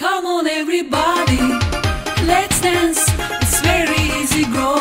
Come on everybody, let's dance, it's very easy, go.